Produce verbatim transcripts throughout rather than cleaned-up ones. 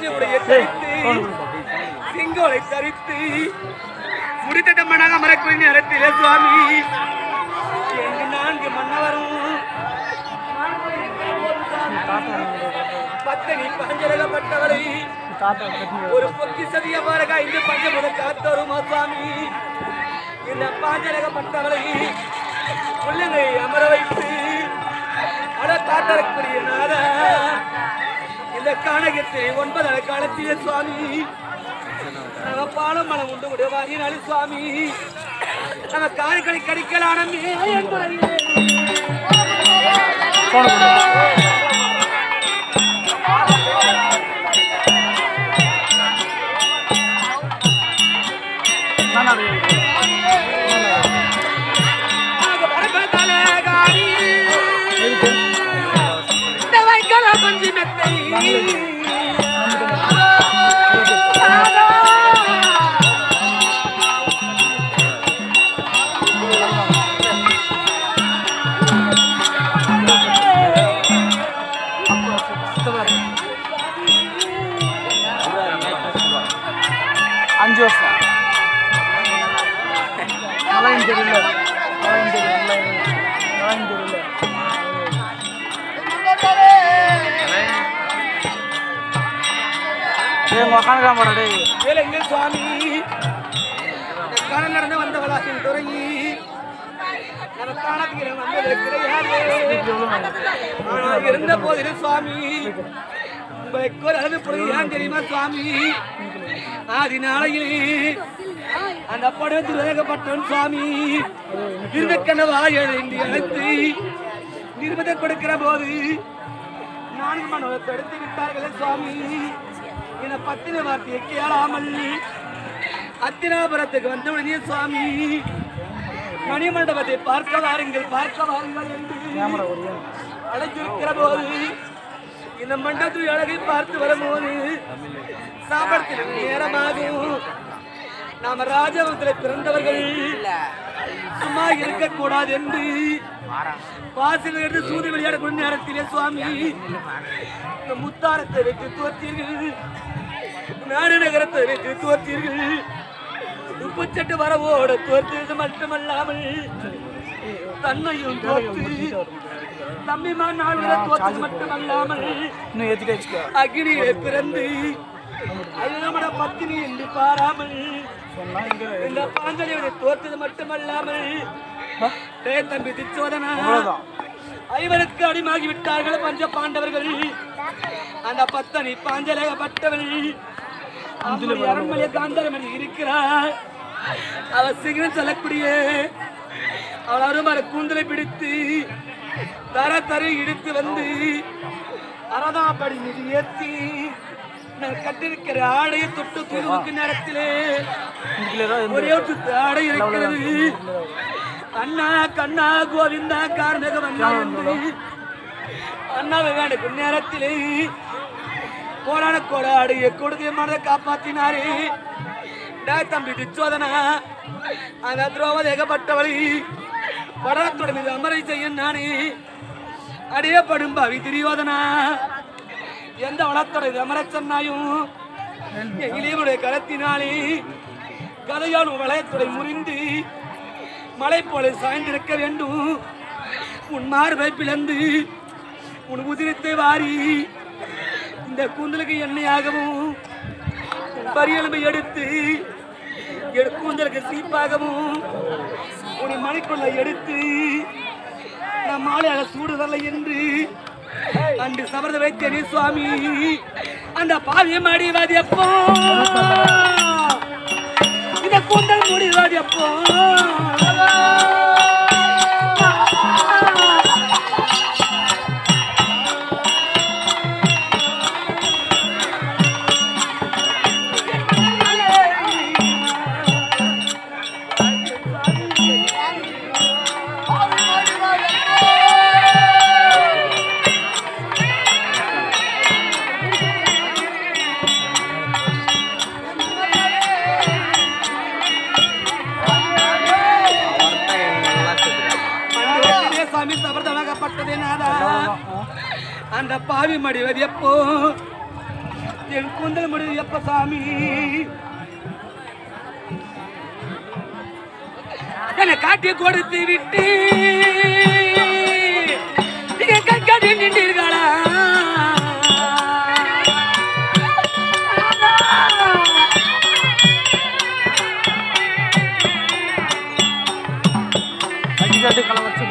ராஜவுடைய தரித்து சிங்கோலை தரித்து முடித்த மண்ணாக மறக்குறி நேரத்திலே சுவாமி எங்கு நான்கு மன்னவரும் பத்தனி பஞ்சரகப்பட்டவரை ஒரு பொக்கி சதியவாரக இந்த பஞ்சமுத காத்தோருமா சுவாமி இந்த பாஞ்சரகப்பட்டவரை உள்ளங்கை அமர வைத்து அட காட்டக்கூடிய நாதா இந்த காணகத்தை ஒன்பது அட காலத்திலே சுவாமி பாலம் மனம் உண்டு விடுவாரி நாளி சுவாமி நம்ம காரைக்கடை கடிக்கலானமே என்பதை அந்த படத்தில் வேகப்பட்டவன் சுவாமி இருந்த கனவா எழுந்தி அழைத்து நிர்பதை கொடுக்கிற போது நான்கு மனதை தடுத்து விட்டார்களே சுவாமி என பத்தின வார்த்தையை கேளாமல் அத்தினாபுரத்துக்கு வந்த உடனே சுவாமி மணி மண்டபத்தை பார்க்க வாருங்கள் பார்க்க வாருங்கள் என்று அழைத்திருக்கிற போது இந்த மண்டபத்தில் அழகை பார்த்து வரும்போது சாப்பிடத்தில் நேரமாகும். நாம ராஜவத்தில் பிறந்தவர்கள் சும்மா இருக்கக்கூடாது என்று வாசல் என்று சூது விளையாடக்கூடிய நேரத்திலே சுவாமி இந்த முத்தாரத்தை வைத்து தோற்றீர்கள், நாடு நகரத்தை வைத்து தோற்றீர்கள், உப்புச்சட்டு வரவோட தோற்றது மட்டுமல்லாமல் தன்னையும் தோற்று தம்பிமான் நாடுகளை தோற்றது மட்டுமல்லாமல் அக்னியை பிறந்து அதுதான் பத்தினி என்று பாராமல் இந்த பாஞ்சலியை தோற்றது மட்டுமல்லாமல் தம்பி திச்சோதனா ஐவருக்கு அடிமாகி விட்டார்கள் பஞ்ச பாண்டவர்கள். அந்த பத்தனி பாஞ்சலகப்பட்டவள் அரண்மனை காந்தரமணி இருக்கிறார். அவர் சிங்கம் சொல்லக்கூடிய அவள் அருமர கூந்தலை பிடித்து தர தரை இடித்து வந்து அரதாபடி மீது ஏற்றி நான் கட்டிருக்கிற ஆடையை தொட்டு தூக்கு நேரத்திலே ஒரே ஆடை இருக்கிறது. அண்ணா கண்ணா கோவிந்தா கார்மிக வந்தா என்று அண்ணாவை வேண்டுக்கும் நேரத்திலே கோடான கோட ஆடையை கொடுத்து மனதை காப்பாற்றினாரு. தம்பி திச்சோதனா அந்த துரோவது ஏகப்பட்டவளி படத்துடன் மீது அமரை செய்ய நானே அடைய படும் பாவி திரியோதனா எந்த வளத்தோட அமர சொன்னாயும் எங்கிலேயே கரத்தினாலே கதையால் வளையத்துடை முறிந்து மலை போல சாய்ந்திருக்க வேண்டும். உன் மார்பை பிளந்து உன் உதிரத்தை வாரி இந்த கூந்தலுக்கு எண்ணெயாகவும் பரியலுமை எடுத்து என் கூந்தலுக்கு சீப்பாகவும் உன் மலைக்குள்ள எடுத்து நம் மாலையாக சூடுதல்ல என்று அன்று சபரத வைத்தனே சுவாமி அந்த பாவியம் அடிவாதி அப்போ இந்த கூந்தல் முடிவாதி அப்போ அந்த பாவி மடிவது எப்போ ತಿಳ್ಕೊಂಡಲ್ ಮಡಿಯಪ್ಪ ಸ್ವಾಮಿ ತನ್ನ ಕಾಟಿ ಕೊಡ್ತಿ ಬಿಟ್ಟಿ ಈಗ ಕಕ್ಕಡಿ ನಿಂಡಿರಗಳ ಅಡಿಗಡೆ ಕಳವಚ್ಚು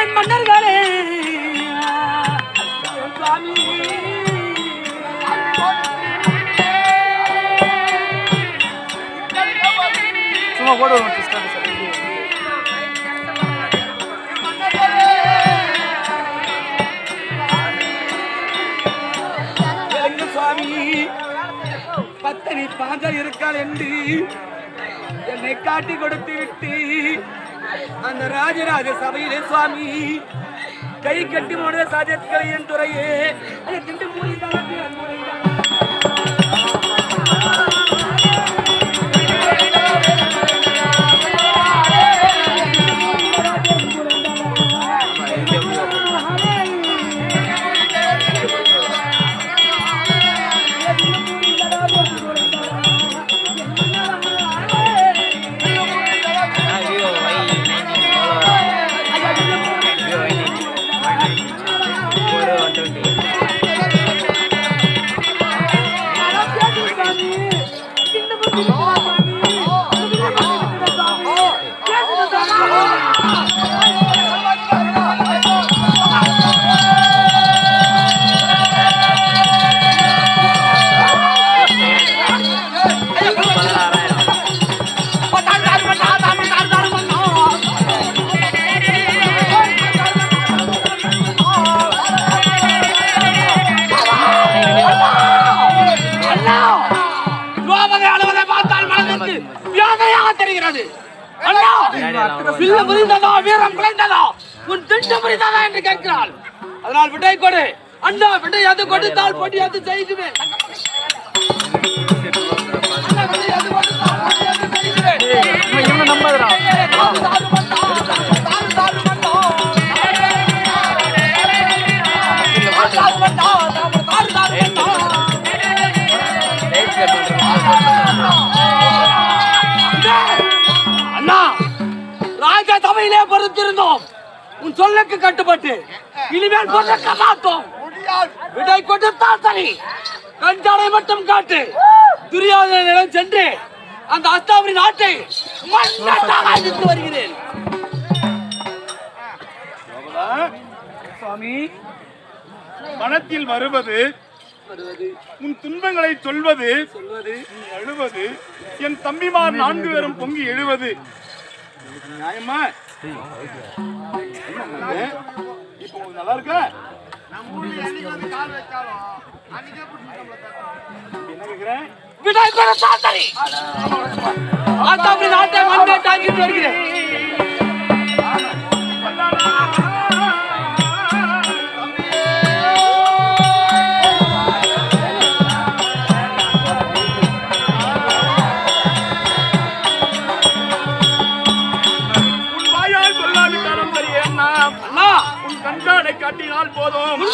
ಏನ್ ಮಣ್ಣರಗಳೇ What do you want to start? Swami, Patani Paja Irkalendi, the Nekati Godati, and the Raja Raja Sabi Swami, Kaikati Moda Sajat Kari and Toraye, and I think the Murida. Villa Burinda, Viram Glenda, Punta Burinda, and the Gangral. And I'll take what I love, and I have to go to the Tal, but you have to say to me. Raja Burundum, Unsolak Katabate, Iliman Pota Kamato, Vidai Kota Tatari, Kantara Matam Kate, Duria and Chente, and the Astavinate, Mandata is doing it. Swami Manatil Marubade, Untunbangai Tulbade, Elubade, Yan Tambiman, Nandu Pungi Elubade. I am not. I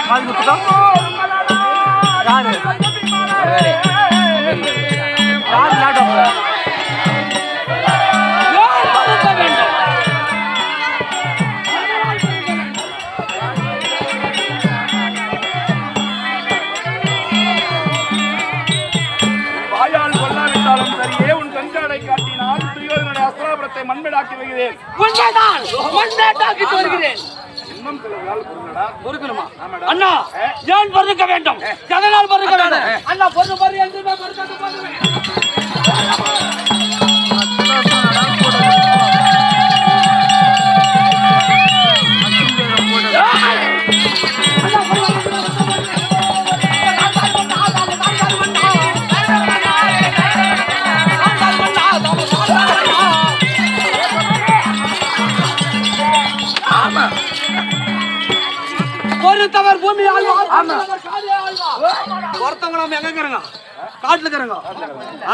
I'm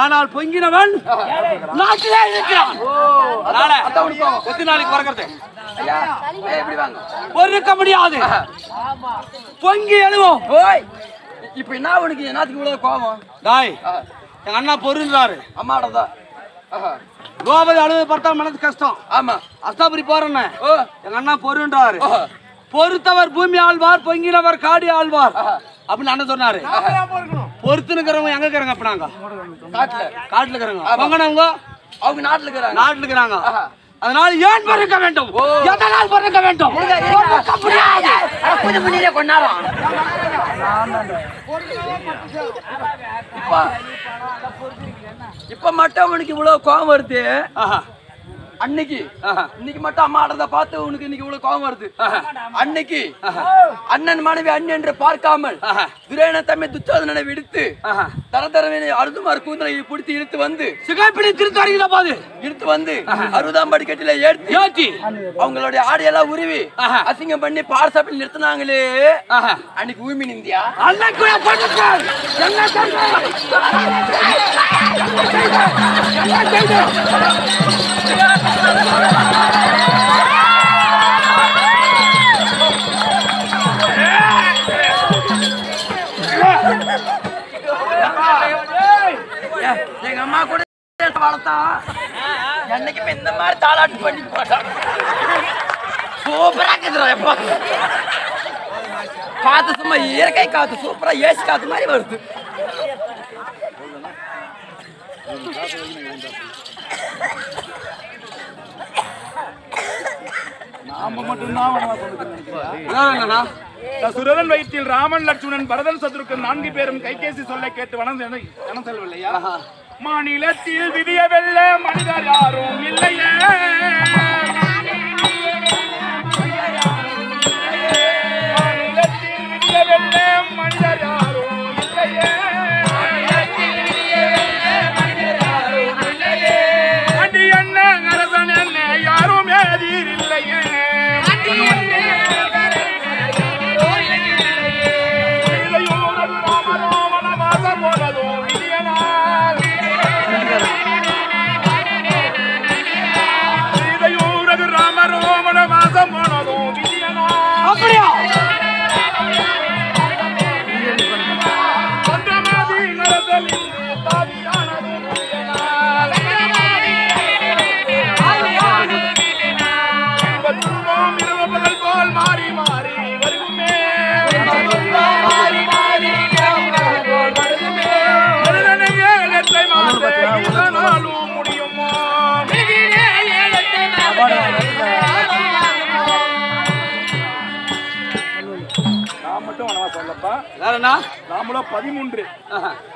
ஆனால் பொங்கினவன் நாட்டிலே இருக்கிறான். பொறுக்க முடியாது பொங்கி எழுவோம். இப்ப என்ன உனக்கு என்னத்துக்கு இவ்வளவு கோபம்? டாய் எங்க அண்ணா பொருளாரு அம்மாடா கோபத்தை அழுது பார்த்தா மனது கஷ்டம். ஆமா அஸ்தாபுரி போறேன். எங்க அண்ணா பொருளாரு பொறுத்தவர் பூமி ஆழ்வார் பொங்கினவர் காடி ஆழ்வார் அப்படின்னு அண்ணன் சொன்னாரு. பொறுத்து இருக்கிறவங்க எங்க இருக்கிறாங்க? அப்ப நாங்க காட்டுல காட்டுல இருக்கிறாங்க. பொங்கினவங்க அவங்க நாட்டுல இருக்கிறாங்க நாட்டுல இருக்கிறாங்க. அதனால ஏன் பொறுக்க வேண்டும்? எதனால் பொறுக்க வேண்டும்? கொண்டாடும் இப்ப மட்டும் அவனுக்கு இவ்வளவு கோபம் வருது. அன்னைக்கு இன்னைக்கு மட்டும் அம்மா ஆடுறத பார்த்து உனக்கு இன்னைக்கு இவ்வளவு கோபம் வருது. அன்னைக்கு அண்ணன் மனைவி அண்ணன் என்று பார்க்காமல் துரையன தம்மை துச்சாதனனை விடுத்து தரதரவனை அருதுமார் கூந்தலை பிடித்து இழுத்து வந்து சிகைப்பிடி திருத்தாரியில பாது இழுத்து வந்து அறுபதாம் படி கட்டில ஏற்றி ஏற்றி அவங்களுடைய ஆடையெல்லாம் உருவி அசிங்கம் பண்ணி பார்சாப்பில் நிறுத்தினாங்களே அன்னைக்கு ஊமி நிந்தியா அண்ணன் எங்க அம்மா கூட வளர்த்தா என்னைக்குமே இந்த மாதிரி தாளாட்டு பண்ணி போட்டான். சூப்பரா கேக்குறா காத்து, சும்மா இயற்கை காத்து, சூப்பரா ஏசி காத்து மாதிரி வருது. சுரன் வயிற்றில் ராமன் லட்சுமணன் பரதன் சத்ருக்கன் நான்கு பேரும் கைகேசி சொல்ல கேட்டு வனம் செல்லவில்லையா? மாநிலத்தில் விதிய வெல்ல மனிதர் யாரும் இல்லையே. மாநிலத்தில் விதிய வெல்ல மனிதர் யாரும் இல்லையே. அடி என்ன அரசன் என்ன யாரும் எதிர் இல்லையே.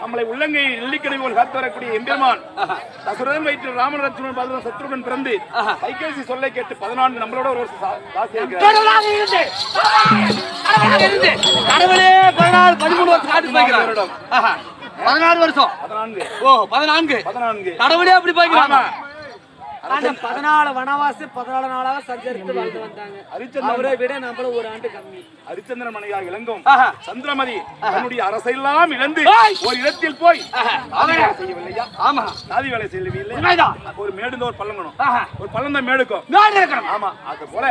நம்மளை உள்ளங்கையில் எள்ளிக்கடைவோல் காத்து வரக்கூடிய எம்பெருமான் தசுரன் வயிற்றில் ராமன் லட்சுமணன் பரதன் சத்ருகன் பிறந்து கைகேசி சொல்லை கேட்டு பதினான்கு நம்மளோட ஒரு பதினாறு வருஷம் பதினான்கு பதினான்கு கடவுளே அப்படி பாய்க்கிறாங்க. பதினாலு வனவாசி பதினாலு நாளாக சஞ்சரித்து வாழ்ந்து வந்தாங்க. அவரை விட நம்மள ஒரு ஆண்டு கம்மி. ஹரிச்சந்திர மனையாக இளங்கும் சந்திரமதி தன்னுடைய அரசெல்லாம் இழந்து ஒரு இடத்தில் போய் செய்யவில்லையா? ஆமா சாதி வேலை செய்யவில்லை. ஒரு மேடு ஒரு பள்ளங்கணும் ஒரு பள்ளம் தான் மேடுக்கும். ஆமா அது போல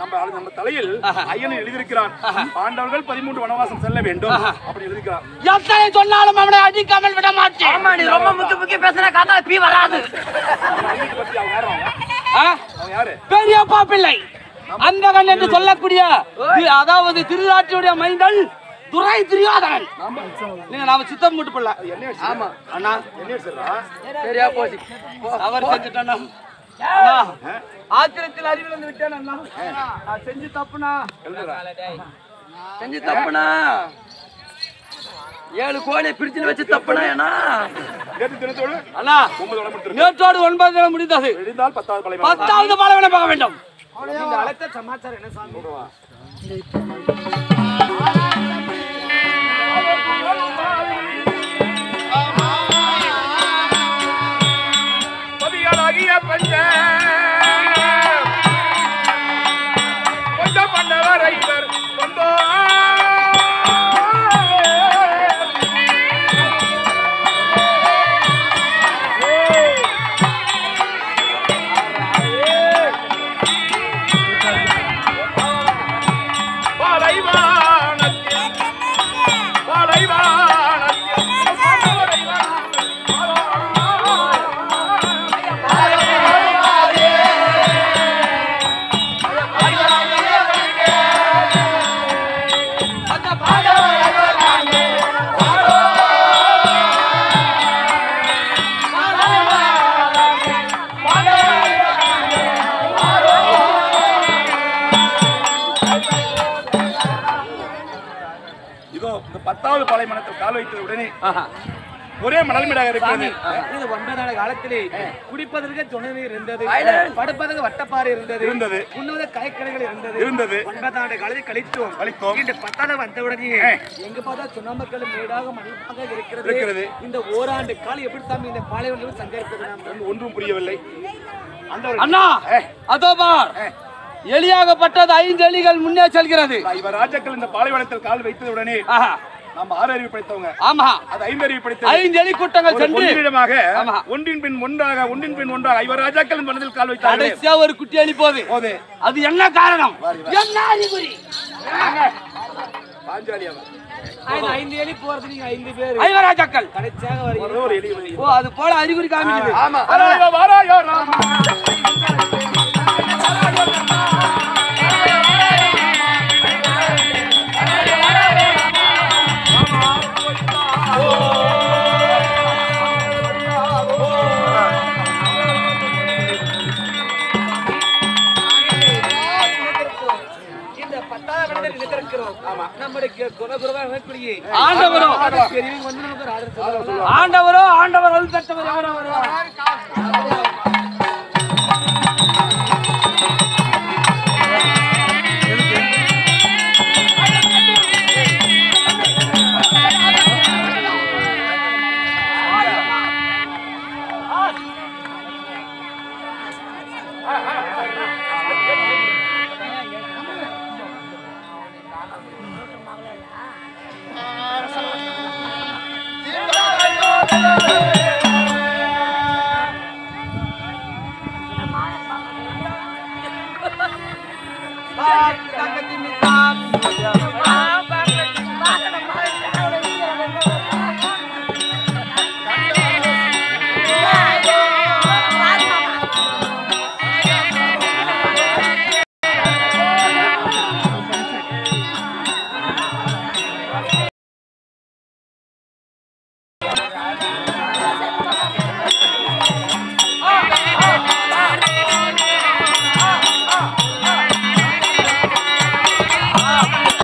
நம்ம நம்ம தலையில் ஐயனை எழுதியிருக்கிறான். பாண்டவர்கள் பதிமூன்று வனவாசம் செல்ல வேண்டும் அப்படி எழுதிக்கிறான். எத்தனை சொன்னாலும் அவனை அடிக்காமல் விட மாட்டேன். ஆமா நீ ரொம்ப முத்து முக்கி பேசுற கதை பீ வராது. பெரியப்பா பிள்ளை அந்தகன் என்று சொல்லக்கூடிய அதாவது திருநாட்டினுடைய மைந்தன் துரை துரியோதனன். நீங்க நாம சித்தம் போட்டு போடலாம். ஆமா அண்ணா பெரியா போச்சு அவர் செஞ்சுட்டா ஆச்சரியத்தில் அறிவிழந்து விட்டேன் அண்ணா. நான் செஞ்சு தப்புனா செஞ்சு தப்புனா ஏழு கோழியை பிரிச்சுன்னு வச்சு தப்புனா ஏன்னா நேற்றோடு ஒன்பது தினம் முடிந்தது. பத்தாவது பாலைவனம் பார்க்க வேண்டும். அழைத்த சமாச்சாரம் என்ன சாமி? கொஞ்சம் பண்ணவர் ஐவர் ஒரே மணல் மேடாக இருக்கிறது. இது ஒன்பதாம் காலத்திலே குடிப்பதற்கு துணை நீர் இருந்தது, படுப்பதற்கு வட்டப்பாறை இருந்தது, உண்ணுவதற்கு கயக்கடைகள் இருந்தது இருந்தது. ஒன்பதாம் காலத்தில் கழித்தோம் கழித்தோம் இந்த பத்தாம் வந்தவுடனே எங்க பார்த்தா சுண்ணாம்புக்கல் மேடாக மணலாக இருக்கிறது. இந்த ஓராண்டு காலம் எப்படி சாமி இந்த பாலைவனத்தில் சஞ்சரிப்பது ஒன்றும் புரியவில்லை அண்ணா. அதோ பார், எலியாகப்பட்டது ஐந்து எலிகள் முன்னே செல்கிறது. இவர் ராஜாக்கள் இந்த பாலைவனத்தில் கால் வைத்தவுடனே நம்ம ஆறு அறிவு படைத்தவங்க. ஆமா, அது ஐந்து அறிவு படைத்த ஐந்து எலி கூட்டங்கள் சென்றிடமாக ஒன்றின் பின் ஒன்றாக ஒன்றின் பின் ஒன்றாக ஐவர் ராஜாக்கள் மனதில் கால் வைத்தார்கள். கடைசியா ஒரு குட்டி எலி போகுது. போகுது. அது என்ன காரணம்? என்ன அறிகுறி? பாஞ்சாலியா ஐந்து ஐந்து எலி போறது. நீங்க ஐந்து பேர் ஐவர் ராஜாக்கள் கடைசியாக வருது ஒரு எலி. ஓ, அது போல அறிகுறி காமிக்குது. ஆமா, வாராயோ வாராயோ ராமா ஆண்டவரோ ஆண்டவர் அருள் தட்டவர் எவரோ I'm not going to be